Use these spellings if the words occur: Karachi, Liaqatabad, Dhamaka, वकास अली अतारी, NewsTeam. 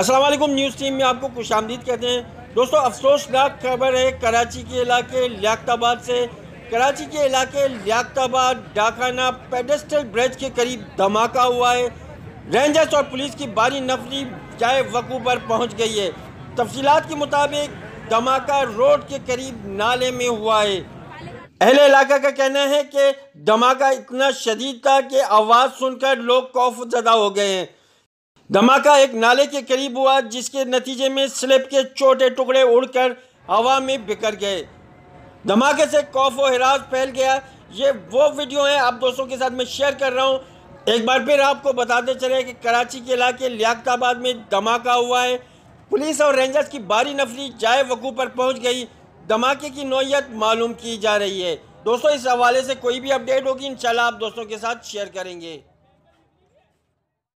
अस्सलाम वालेकुम, news team में आपको खुशामदीद कहते हैं। दोस्तों, अफसोसनाक खबर है कराची के इलाके लियाकताबाद से। कराची के इलाके लियाकताबाद डाकाना पेडेस्ट्रल ब्रिज के करीब धमाका हुआ है। रेंजर्स और पुलिस की भारी नफरी जाए वकू पर पहुँच गई है। तफसीलात के मुताबिक धमाका रोड के करीब नाले में हुआ है। अहले इलाका का कहना है कि धमाका इतना शदीद था कि आवाज़ सुनकर लोग खौफ ज़दा हो गए हैं। धमाका एक नाले के करीब हुआ, जिसके नतीजे में स्लिप के छोटे टुकड़े उड़कर हवा में बिखर गए। धमाके से खौफ और हिरास फैल गया। ये वो वीडियो है आप दोस्तों के साथ मैं शेयर कर रहा हूँ। एक बार फिर आपको बताते चले कि कराची के इलाके लियाकताबाद में धमाका हुआ है। पुलिस और रेंजर्स की भारी नफरी जाए वकू पर पहुँच गई। धमाके की नौयत मालूम की जा रही है। दोस्तों, इस हवाले से कोई भी अपडेट होगी इंशाल्लाह आप दोस्तों के साथ शेयर करेंगे।